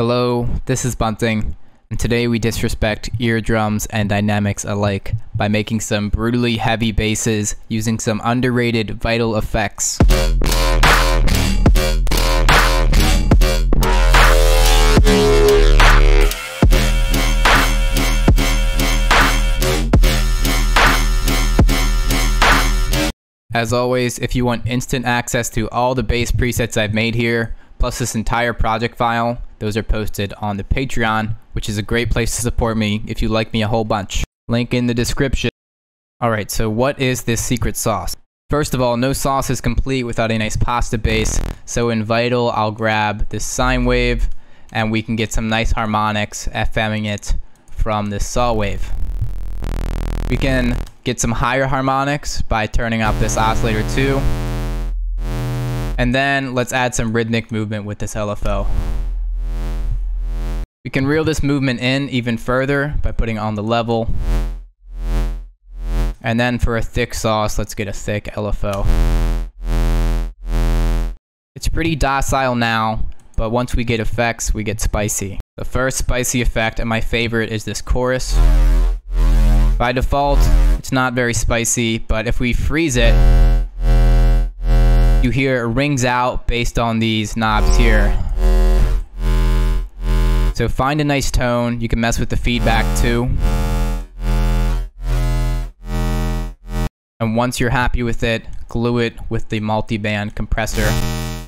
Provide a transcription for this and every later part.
Hello, this is Bunting, and today we disrespect eardrums and dynamics alike by making some brutally heavy basses using some underrated Vital effects. As always, if you want instant access to all the bass presets I've made here, plus this entire project file, those are posted on the Patreon, which is a great place to support me if you like me a whole bunch. Link in the description. Alright, so what is this secret sauce? First of all, no sauce is complete without a nice pasta base, so in Vital I'll grab this sine wave, and we can get some nice harmonics FMing it from this saw wave. We can get some higher harmonics by turning up this oscillator too. And then let's add some rhythmic movement with this LFO. We can reel this movement in even further by putting on the level. And then for a thick sauce, let's get a thick LFO. It's pretty docile now, but once we get effects, we get spicy. The first spicy effect, and my favorite, is this chorus. By default, it's not very spicy, but if we freeze it, you hear it rings out based on these knobs here. So find a nice tone. You can mess with the feedback too. And once you're happy with it, glue it with the multi-band compressor.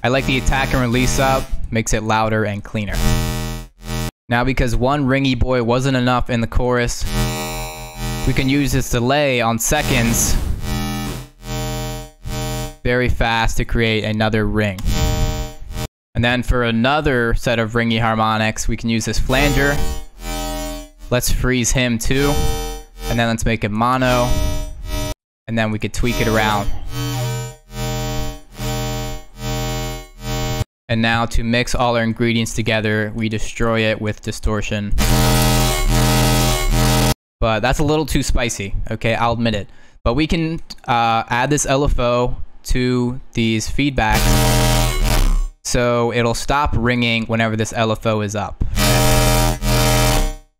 I like the attack and release up. Makes it louder and cleaner. Now because one ringy boy wasn't enough in the chorus, we can use this delay on seconds very fast to create another ring. And then for another set of ringy harmonics, we can use this flanger. Let's freeze him too. And then let's make it mono. And then we could tweak it around. And now to mix all our ingredients together, we destroy it with distortion. But that's a little too spicy, okay, I'll admit it. But we can add this LFO to these feedbacks, so it'll stop ringing whenever this LFO is up.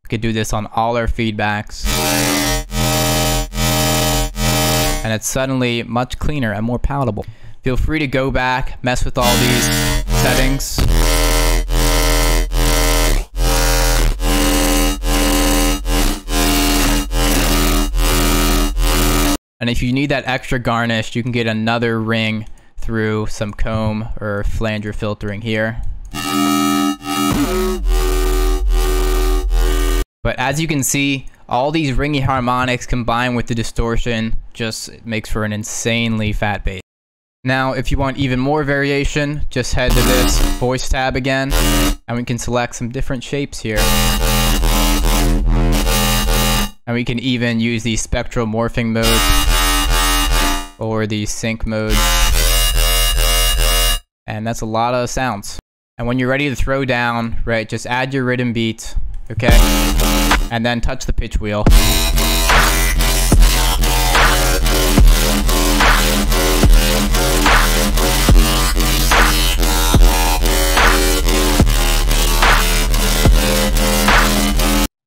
We could do this on all our feedbacks, and it's suddenly much cleaner and more palatable. Feel free to go back, mess with all these settings. And if you need that extra garnish, you can get another ring through some comb or flanger filtering here. But as you can see, all these ringy harmonics combined with the distortion just makes for an insanely fat bass. Now, if you want even more variation, just head to this voice tab again, and we can select some different shapes here. And we can even use the spectral morphing mode, or the sync mode, and that's a lot of sounds. And when you're ready to throw down, right, just add your rhythm beat, okay, and then touch the pitch wheel.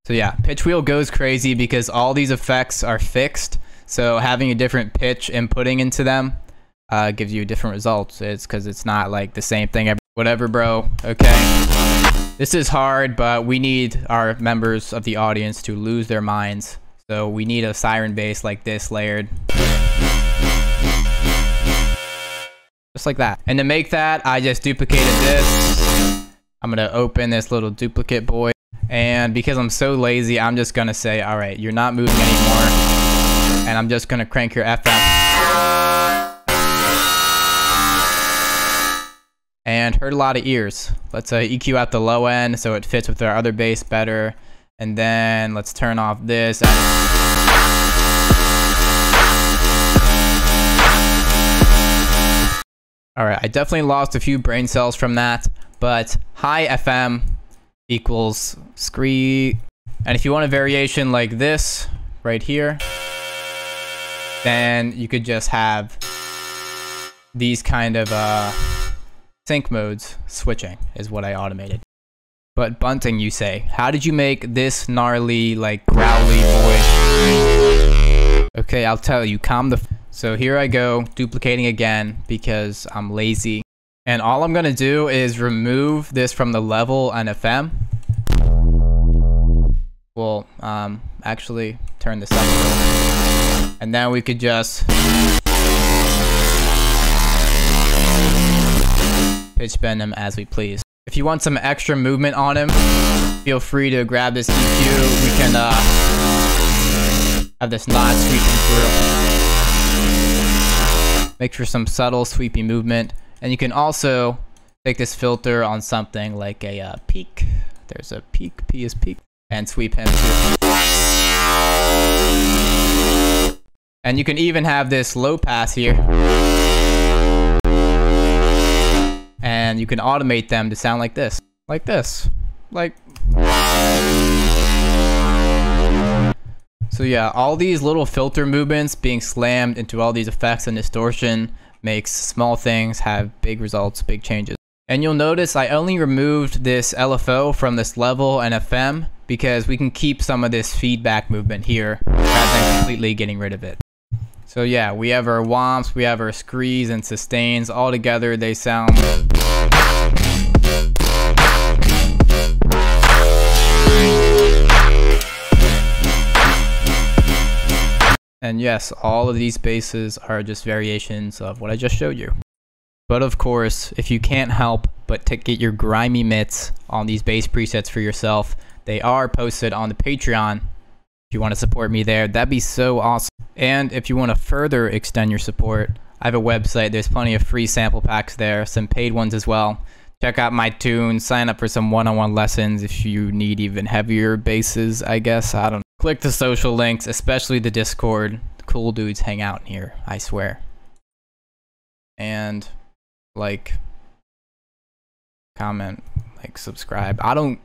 So yeah, pitch wheel goes crazy because all these effects are fixed. So having a different pitch inputting into them gives you different results. It's because it's not like the same thing. Whatever, bro. Okay. This is hard, but we need our members of the audience to lose their minds. So we need a siren bass like this, layered. Just like that. And to make that, I just duplicated this. I'm going to open this little duplicate boy. And because I'm so lazy, I'm just going to say, all right, you're not moving anymore. And I'm just gonna crank your FM. And hurt a lot of ears. Let's EQ out the low end so it fits with our other bass better. And then let's turn off this. Alright, I definitely lost a few brain cells from that, but high FM equals scree. And if you want a variation like this right here, then you could just have these kind of sync modes switching is what I automated. But Bunting, you say, how did you make this gnarly, like, growly voice? Okay, I'll tell you, calm the f. So here I go, duplicating again, because I'm lazy. And all I'm gonna do is remove this from the level and FM. We'll, actually turn this up. And then we could just pitch bend him as we please. If you want some extra movement on him, feel free to grab this EQ. We can have this knot sweeping through. Make sure some subtle sweepy movement. And you can also take this filter on something like a peak. There's a peak, P is peak. And sweep him. And you can even have this low pass here. And you can automate them to sound like this. Like this. Like. So yeah, all these little filter movements being slammed into all these effects and distortion makes small things have big results, big changes. And you'll notice I only removed this LFO from this level and FM because we can keep some of this feedback movement here rather than completely getting rid of it. So yeah, we have our womps, we have our screes and sustains. All together they sound . And yes, all of these basses are just variations of what I just showed you. But of course, if you can't help but to get your grimy mitts on these bass presets for yourself, they are posted on the Patreon. If you want to support me there, that'd be so awesome. And if you want to further extend your support, I have a website. There's plenty of free sample packs there, some paid ones as well. Check out my tunes, sign up for some one-on-one lessons if you need even heavier basses, I guess. I don't know. Click the social links, especially the Discord. The cool dudes hang out in here, I swear. And like, comment, like, subscribe. I don't